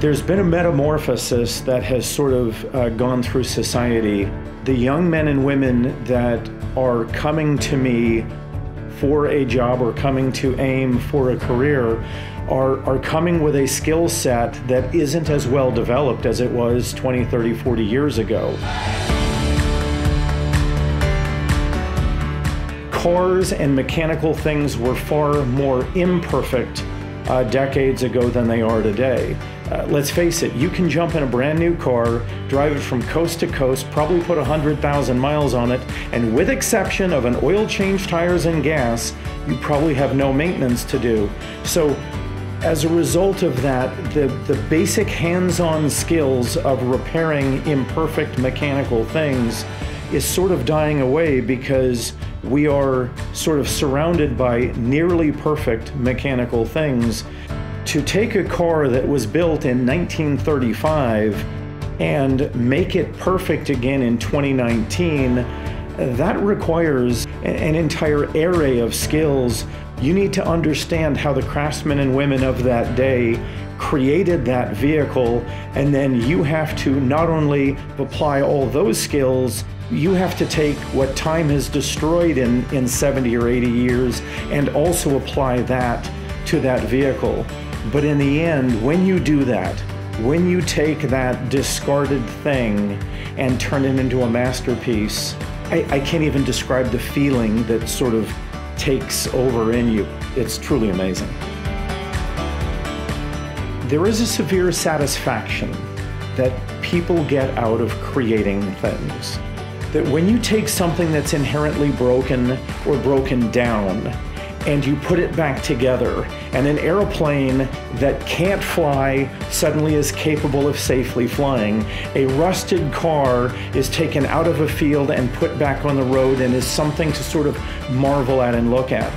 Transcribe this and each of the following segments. There's been a metamorphosis that has sort of gone through society. The young men and women that are coming to me for a job or coming to AIM for a career are coming with a skill set that isn't as well developed as it was 20, 30, 40 years ago. Cars and mechanical things were far more imperfect decades ago than they are today. Let's face it, you can jump in a brand new car, drive it from coast to coast, probably put 100,000 miles on it, and with exception of an oil change, tires and gas, you probably have no maintenance to do. So as a result of that, the basic hands-on skills of repairing imperfect mechanical things is sort of dying away because we are sort of surrounded by nearly perfect mechanical things. To take a car that was built in 1935 and make it perfect again in 2019, that requires an entire array of skills. You need to understand how the craftsmen and women of that day created that vehicle, and then you have to not only apply all those skills, you have to take what time has destroyed in 70 or 80 years and also apply that to that vehicle. But in the end, when you do that, when you take that discarded thing and turn it into a masterpiece, I can't even describe the feeling that sort of takes over in you. It's truly amazing. There is a severe satisfaction that people get out of creating things. That when you take something that's inherently broken or broken down, and you put it back together, and an airplane that can't fly suddenly is capable of safely flying. A rusted car is taken out of a field and put back on the road and is something to sort of marvel at and look at.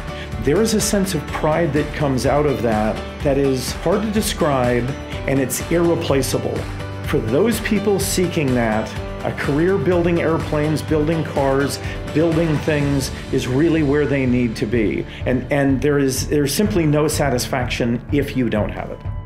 There is a sense of pride that comes out of that that is hard to describe, and it's irreplaceable. For those people seeking that, a career building airplanes, building cars, building things is really where they need to be. And there's simply no satisfaction if you don't have it.